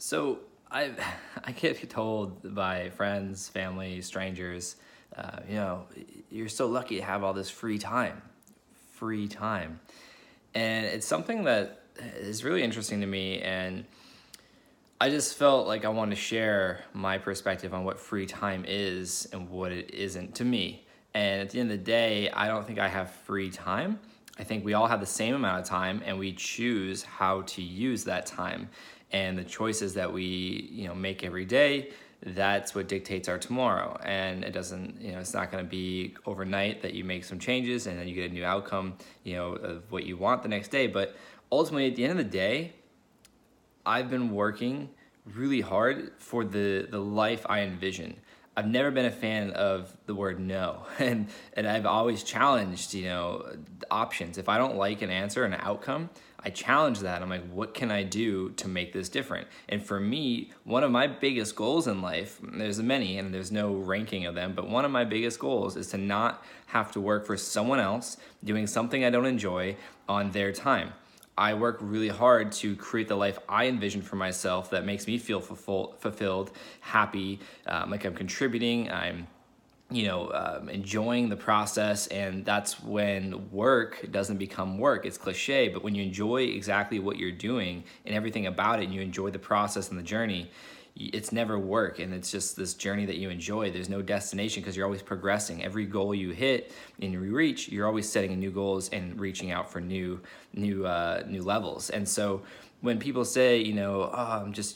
So I get told by friends, family, strangers, you know, you're so lucky to have all this free time. And it's something that is really interesting to me. And I just felt like I wanted to share my perspective on what free time is and what it isn't to me. And at the end of the day, I don't think I have free time. I think we all have the same amount of time, and we choose how to use that time. And the choices that we, make every day, that's what dictates our tomorrow. And it doesn't, it's not going to be overnight that you make some changes and then you get a new outcome, of what you want the next day. But ultimately, at the end of the day, I've been working really hard for the life I envision. I've never been a fan of the word no, and I've always challenged, options. If I don't like an answer, an outcome, I challenge that. I'm like, what can I do to make this different? And for me, one of my biggest goals in life, there's many and there's no ranking of them, but one of my biggest goals is to not have to work for someone else doing something I don't enjoy on their time. I work really hard to create the life I envision for myself that makes me feel fulfilled, happy, like I'm contributing, I'm enjoying the process. And that's when work doesn't become work. It's cliche, but when you enjoy exactly what you're doing and everything about it, and you enjoy the process and the journey, it's never work. And it's just this journey that you enjoy. There's no destination because you're always progressing. Every goal you hit and you reach, you're always setting new goals and reaching out for new levels. And so when people say, oh,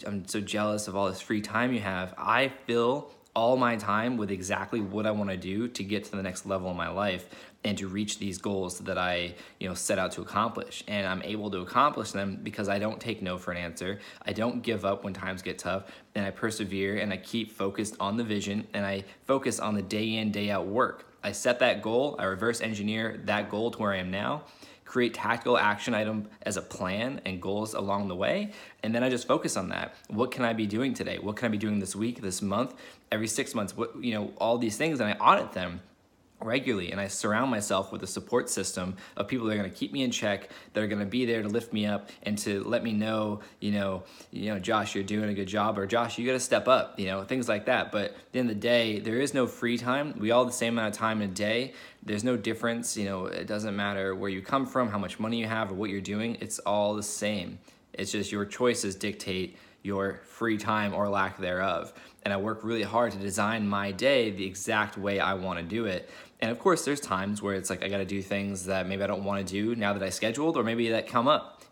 I'm so jealous of all this free time you have, I feel all my time with exactly what I want to do to get to the next level in my life and to reach these goals that I, set out to accomplish. And I'm able to accomplish them because I don't take no for an answer. I don't give up when times get tough, and I persevere, and I keep focused on the vision, and I focus on the day in, day out work. I set that goal, I reverse engineer that goal to where I am now, create tactical action item as a plan and goals along the way. And then I just focus on that. What can I be doing today? What can I be doing this week, this month, every 6 months? What, all these things, and I audit them regularly, and I surround myself with a support system of people that are going to keep me in check, that are going to be there to lift me up and to let me know, Josh, you're doing a good job, or Josh, you got to step up, things like that. But at the end of the day, there is no free time. We all have the same amount of time in a day. There's no difference. It doesn't matter where you come from, how much money you have, or what you're doing. It's all the same. It's just your choices dictate your free time or lack thereof. And I work really hard to design my day the exact way I want to do it. And of course, there's times where it's like I got to do things that maybe I don't want to do now that I scheduled, or maybe that come up.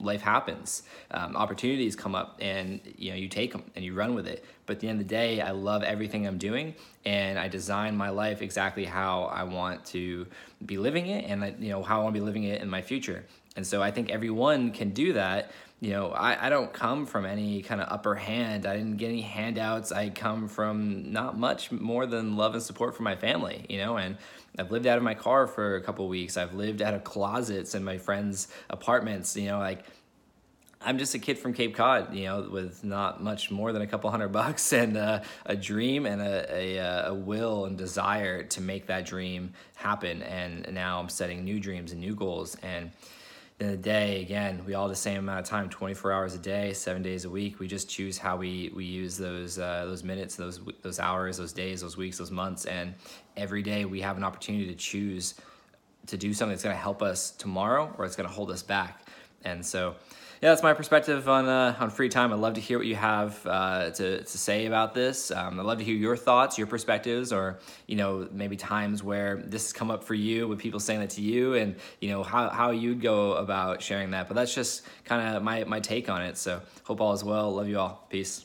Life happens. Opportunities come up, and you take them and you run with it. But at the end of the day, I love everything I'm doing, and I design my life exactly how I want to be living it, and how I want to be living it in my future. And so I think everyone can do that. I don't come from any kind of upper hand. I didn't get any handouts. I come from not much more than love and support from my family, and I've lived out of my car for a couple of weeks. I've lived out of closets in my friends' apartments, I'm just a kid from Cape Cod, with not much more than a couple $100 and a dream and a will and desire to make that dream happen. And now I'm setting new dreams and new goals. And in the day, again, we all have the same amount of time, 24 hours a day, 7 days a week. We just choose how we use those minutes, those hours, those days, those weeks, those months. And every day we have an opportunity to choose to do something that's going to help us tomorrow, or it's going to hold us back. And so, that's my perspective on free time. I'd love to hear what you have to say about this. I'd love to hear your thoughts, your perspectives, or maybe times where this has come up for you with people saying that to you, and how you'd go about sharing that. But that's just kind of my take on it. So hope all is well. Love you all. Peace.